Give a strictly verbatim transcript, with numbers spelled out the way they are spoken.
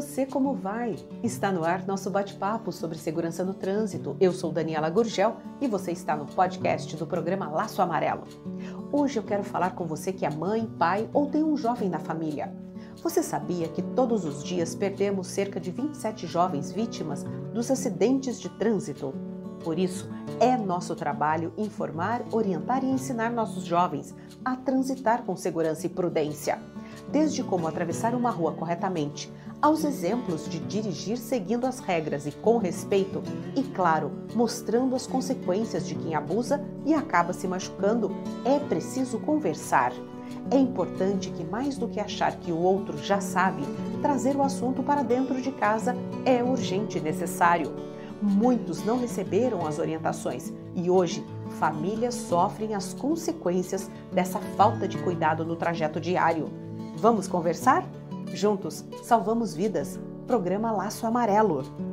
você, como vai? Está no ar nosso bate-papo sobre segurança no trânsito. Eu sou Daniela Gurgel e você está no podcast do programa Laço Amarelo. Hoje eu quero falar com você que é mãe, pai ou tem um jovem na família. Você sabia que todos os dias perdemos cerca de vinte e sete jovens vítimas dos acidentes de trânsito? Por isso, é nosso trabalho informar, orientar e ensinar nossos jovens a transitar com segurança e prudência. Desde como atravessar uma rua corretamente, aos exemplos de dirigir seguindo as regras e com respeito, e claro, mostrando as consequências de quem abusa e acaba se machucando, é preciso conversar. É importante que, mais do que achar que o outro já sabe, trazer o assunto para dentro de casa é urgente e necessário. Muitos não receberam as orientações e hoje famílias sofrem as consequências dessa falta de cuidado no trajeto diário. Vamos conversar? Juntos salvamos vidas. Programa Laço Amarelo.